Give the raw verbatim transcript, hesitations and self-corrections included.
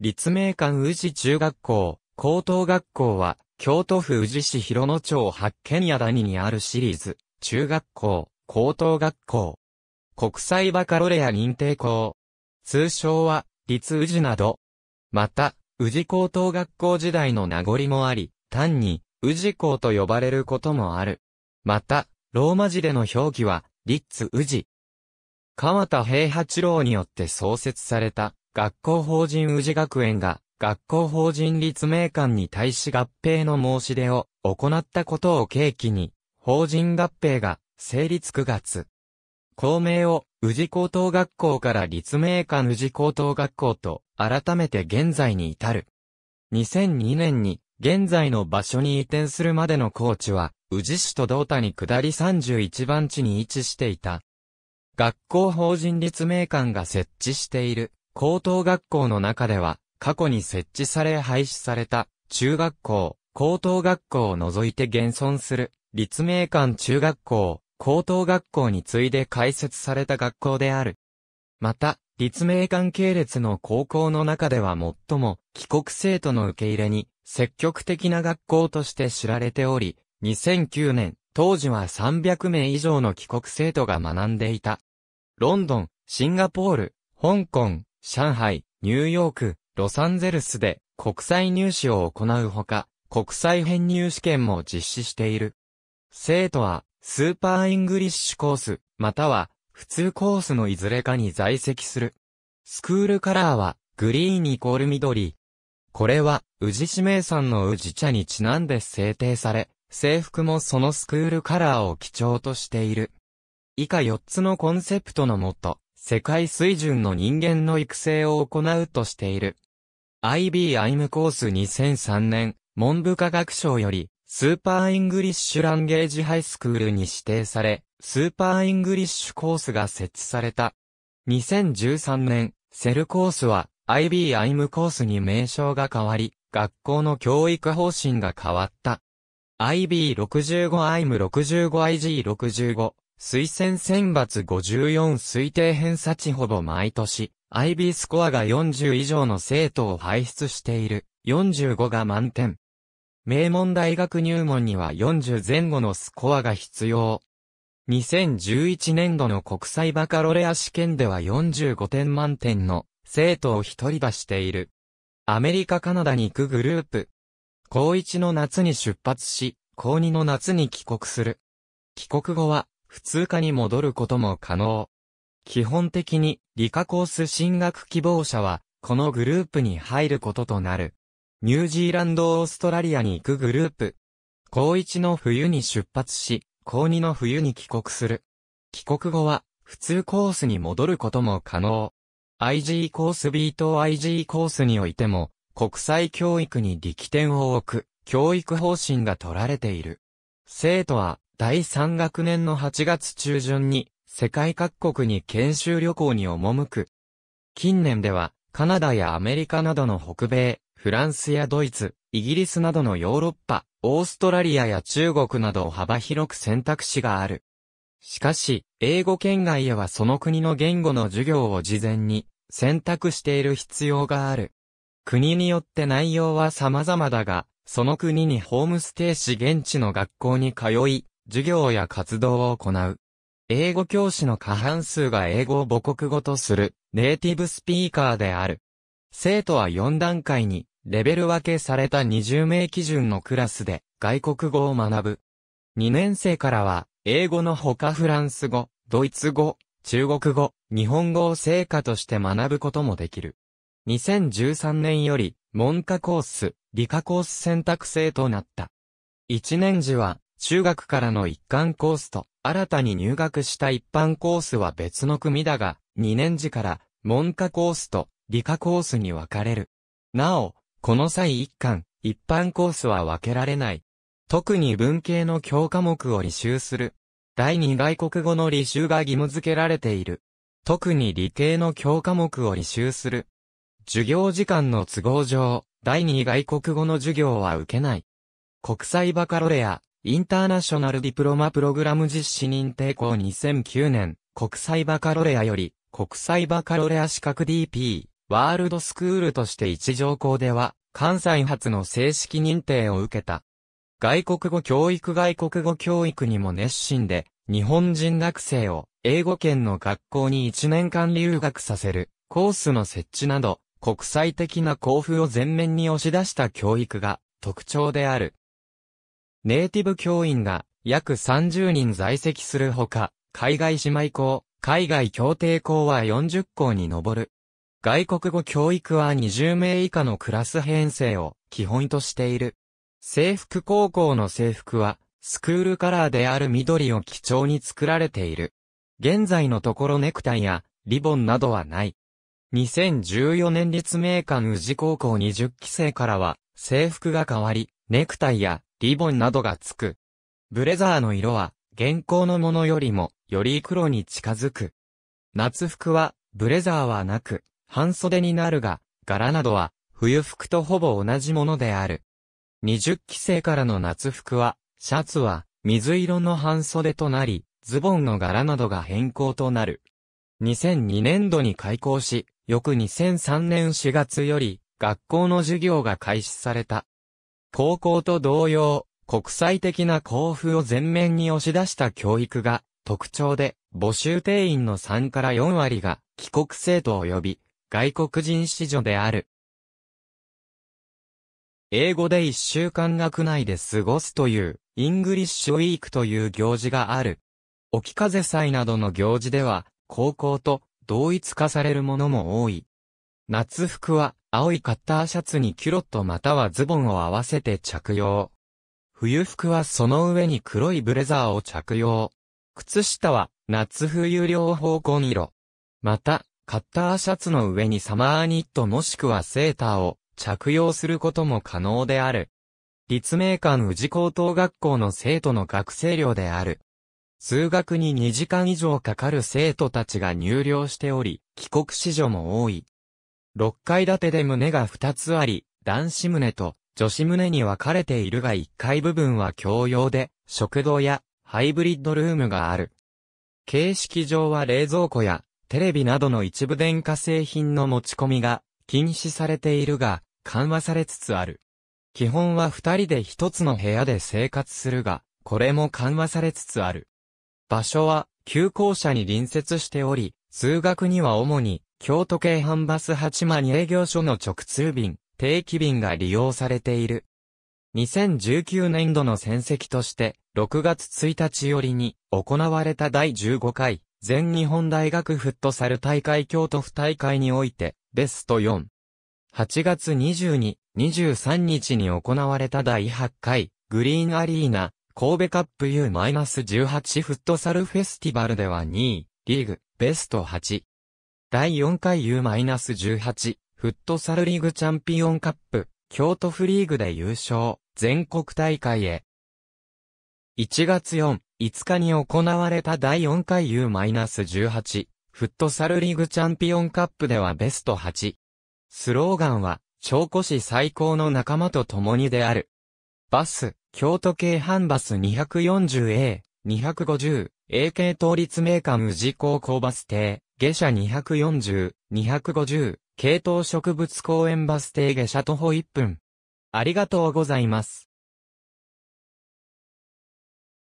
立命館宇治中学校、高等学校は、京都府宇治市広野町八軒屋谷にある私立、中学校、高等学校。国際バカロレア認定校。通称は、立宇治など。また、宇治高等学校時代の名残もあり、単に、宇治校と呼ばれることもある。また、ローマ字での表記は、リッツ宇治。川田平八郎によって創設された、学校法人宇治学園が、学校法人立命館に対し合併の申し出を行ったことを契機に、法人合併が成立くがつ。校名を宇治高等学校から立命館宇治高等学校と改めて現在に至る。にせんにねんに現在の場所に移転するまでの校地は宇治市と同谷下りさんじゅういちばんちに位置していた。学校法人立命館が設置している高等学校の中では、過去に設置され廃止された中学校、高等学校を除いて現存する立命館中学校、高等学校に次いで開設された学校である。また、立命館系列の高校の中では最も帰国生徒の受け入れに積極的な学校として知られており、にせんきゅうねん、当時はさんびゃくめい以上の帰国生徒が学んでいた。ロンドン、シンガポール、香港、上海、ニューヨーク、ロサンゼルスで国際入試を行うほか、国際編入試験も実施している。生徒は、スーパーイングリッシュコース、または、普通コースのいずれかに在籍する。スクールカラーは、グリーンイコール緑。これは、宇治市名産の宇治茶にちなんで制定され、制服もそのスクールカラーを基調としている。以下よっつのコンセプトのもと、世界水準の人間の育成を行うとしている。アイビーアイエム コースにせんさんねん、文部科学省より、スーパーイングリッシュランゲージハイスクールに指定され、スーパーイングリッシュコースが設置された。にせんじゅうさんねん、セルコースは アイビーアイエム コースに名称が変わり、学校の教育方針が変わった。アイビーろくじゅうご、アイエムろくじゅうご、アイジーろくじゅうご、推薦選抜ごじゅうよん推定偏差値ほぼ毎年。アイビー スコアがよんじゅう以上の生徒を輩出している、よんじゅうごが満点。名門大学入門にはよんじゅうぜん後のスコアが必要。にせんじゅういちねん度の国際バカロレア試験ではよんじゅうごてん満点の生徒を一人出している。アメリカ・カナダに行くグループ。高いちの夏に出発し、高にの夏に帰国する。帰国後は普通科に戻ることも可能。基本的に理科コース進学希望者はこのグループに入ることとなる。ニュージーランド・オーストラリアに行くグループ。高いちの冬に出発し、高にの冬に帰国する。帰国後は普通コースに戻ることも可能。アイジー コース B と アイジー コースにおいても国際教育に力点を置く教育方針が取られている。生徒はだいさん学年のはちがつ中旬に世界各国に研修旅行に赴く。近年では、カナダやアメリカなどの北米、フランスやドイツ、イギリスなどのヨーロッパ、オーストラリアや中国など幅広く選択肢がある。しかし、英語圏外へはその国の言語の授業を事前に選択している必要がある。国によって内容は様々だが、その国にホームステイし現地の学校に通い、授業や活動を行う。英語教師の過半数が英語を母国語とするネイティブスピーカーである。生徒はよん段階にレベル分けされたにじゅうめい基準のクラスで外国語を学ぶ。にねん生からは英語のほかフランス語、ドイツ語、中国語、日本語を成果として学ぶこともできる。にせんじゅうさんねんより文科コース、理科コース選択制となった。いちねん時は中学からの一貫コースと、新たに入学した一般コースは別の組だが、にねん時から文科コースと理科コースに分かれる。なお、この際一貫、一般コースは分けられない。特に文系の教科目を履修する。だいに外国語の履修が義務付けられている。特に理系の教科目を履修する。授業時間の都合上、だいに外国語の授業は受けない。国際バカロレア。インターナショナルディプロマプログラム実施認定校にせんきゅうねん、国際バカロレアより、国際バカロレア資格 ディーピー、ワールドスクールとして一条校では、関西発の正式認定を受けた。外国語教育外国語教育にも熱心で、日本人学生を英語圏の学校にいちねんかん留学させるコースの設置など、国際的な校風を前面に押し出した教育が特徴である。ネイティブ教員が約さんじゅうにん在籍するほか、海外姉妹校、海外協定校はよんじゅっこうに上る。外国語教育はにじゅうめいいかのクラス編成を基本としている。制服高校の制服はスクールカラーである緑を基調に作られている。現在のところネクタイやリボンなどはない。にせんじゅうよねん立命館宇治高校にじゅっきせいからは制服が変わり、ネクタイやリボンなどがつく。ブレザーの色は現行のものよりもより黒に近づく。夏服はブレザーはなく、半袖になるが、柄などは、冬服とほぼ同じものである。にじゅっきせいからの夏服は、シャツは、水色の半袖となり、ズボンの柄などが変更となる。にせんにねんどに開校し、翌にせんさんねんしがつより、学校の授業が開始された。高校と同様、国際的な校風を前面に押し出した教育が特徴で、募集定員のさんからよんわりが、帰国生徒及び、外国人子女である。英語で一週間学内で過ごすという、イングリッシュウィークという行事がある。沖風祭などの行事では、高校と同一化されるものも多い。夏服は、青いカッターシャツにキュロットまたはズボンを合わせて着用。冬服はその上に黒いブレザーを着用。靴下は、夏冬両方紺色。また、カッターシャツの上にサマーニットもしくはセーターを着用することも可能である。立命館宇治高等学校の生徒の学生寮である。通学ににじかんいじょうかかる生徒たちが入寮しており、帰国子女も多い。ろっかいだてで棟がふたつあり、男子棟と女子棟に分かれているがいっかいぶぶんは共用で、食堂やハイブリッドルームがある。形式上は冷蔵庫や、テレビなどの一部電化製品の持ち込みが禁止されているが緩和されつつある。基本は二人で一つの部屋で生活するが、これも緩和されつつある。場所は旧校舎に隣接しており、通学には主に京都京阪バスはちまに営業所の直通便、定期便が利用されている。にせんじゅうきゅうねんどの戦績としてろくがつついたちよりに行われただいじゅうごかい。全日本大学フットサル大会京都府大会において、ベストよん。はちがつにじゅうに、にじゅうさんにちに行われただいはちかい、グリーンアリーナ、神戸カップ ユーじゅうはち フットサルフェスティバルではにい、リーグ、ベストはち。だいよんかい ユーじゅうはち、フットサルリーグチャンピオンカップ、京都府リーグで優勝、全国大会へ。いちがつよっか、いつかに行われただいよんかい ユーじゅうはち フットサルリーグチャンピオンカップではベストはち。スローガンは、調子師最高の仲間と共にである。バス、京都京阪バス にひゃくよんじゅうエー、にひゃくごじゅうエー 系統立命館宇治高校バス停、下車にひゃくよんじゅう、にひゃくごじゅう、系統植物公園バス停下車徒歩いっぷん。ありがとうございます。